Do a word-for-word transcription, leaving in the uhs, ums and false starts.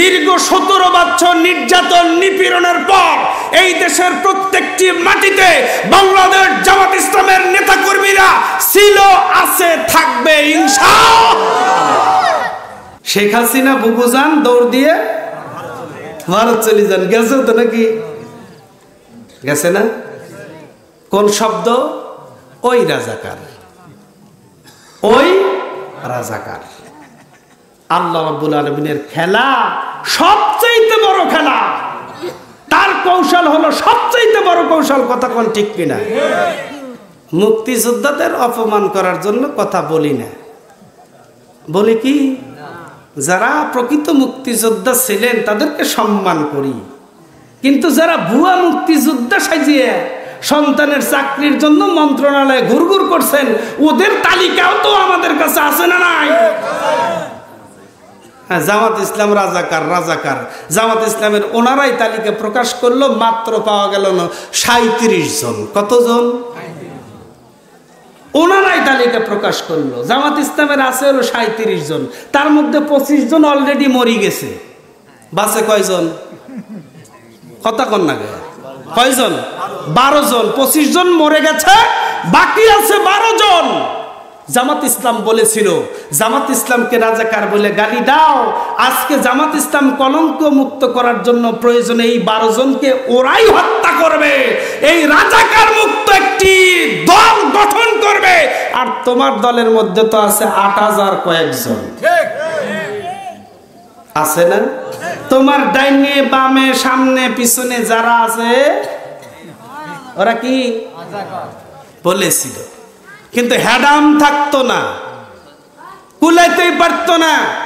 দীর্ঘ সতেরো বছর নির্যাতন নিপীড়নের পর এই দেশের প্রত্যেকটি মাটিতে বাংলাদেশ জামায়াত ইসলামের নেতা কর্মীরা ছিল, আছে, থাকবে ইনশাআল্লাহ। শেখ হাসিনা বুবুজান দৌড় দিয়ে ভারত চলে যান, গেছে তো নাকি? গেছে না? কোন শব্দ? ওই রাজাকার, ওই রাজাকার। আল্লাহ রাব্বুল আলামিনের খেলা সবচাইতে বড় খেলা, তার কৌশল হলো সবচাইতে বড় কৌশল। কথা কোন ঠিক কিনা? মুক্তিযোদ্ধাদের অপমান করার জন্য কথা বলি না, বলি কি যারা প্রকৃত মুক্তিযোদ্ধা ছিলেন তাদেরকে সম্মান করি, কিন্তু যারা ভুয়া মুক্তিযোদ্ধা সাজিয়ে সন্তানের চাকরির জন্য মন্ত্রণালয়ে ঘুরঘুর করছেন ওদের তালিকাও তো আমাদের কাছে আছে না? নাই? হ্যাঁ, জামাত ইসলাম রাজাকার, রাজাকার জামাত ইসলামের ওনারাই তালিকা প্রকাশ করলো, মাত্র পাওয়া গেল সাঁইত্রিশ জন। কতজন? ওনারাই তালিকা প্রকাশ করলো। জামাত ইসলামের আছে হলো সাঁইত্রিশ জন, তার মধ্যে পঁচিশ জন অলরেডি মরি গেছে। বাসে কয়জন? কথা কন না, কয়জন? বারো জন। পঁচিশ জন মরে গেছে, বাকি আছে বারো জন। জামাত ইসলাম বলেছিল জামাত ইসলামকে রাজাকার বলে গালি দাও, আজকে জামাত ইসলাম কলঙ্ক মুক্ত করার জন্য প্রয়োজনে এই বারো জনকে ওরাই হত্যা করবে, এই রাজাকার মুক্ত একটি দল গঠন করবে। আর তোমার দলের মধ্যে তো আছে আট হাজার কয়েকজন, আছে না? তোমার ডাইনে বামে সামনে পিছনে যারা আছে ওরা কি বলেছিল? কিন্তু হ্যাডাম থাকতো না, কুলাইতেই পারতো না।